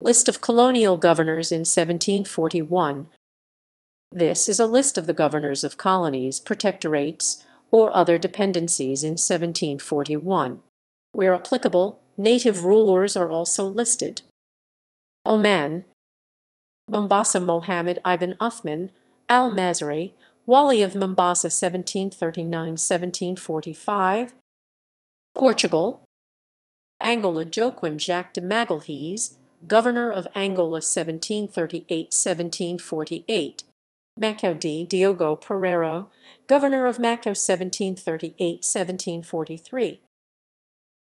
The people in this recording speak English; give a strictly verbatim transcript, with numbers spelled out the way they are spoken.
List of colonial governors in seventeen forty-one. This is a list of the governors of colonies, protectorates, or other dependencies in seventeen forty-one. Where applicable, native rulers are also listed. Oman, Mombasa, Mohammed Ibn Uthman, Al-Mazri, Wali of Mombasa seventeen thirty-nine to seventeen forty-five. Portugal, Angola, Joaquim Jacques de Magalhães, Governor of Angola seventeen thirty-eight to seventeen forty-eight. Macau, D. Diogo Pereira, Governor of Macau seventeen thirty-eight to seventeen forty-three.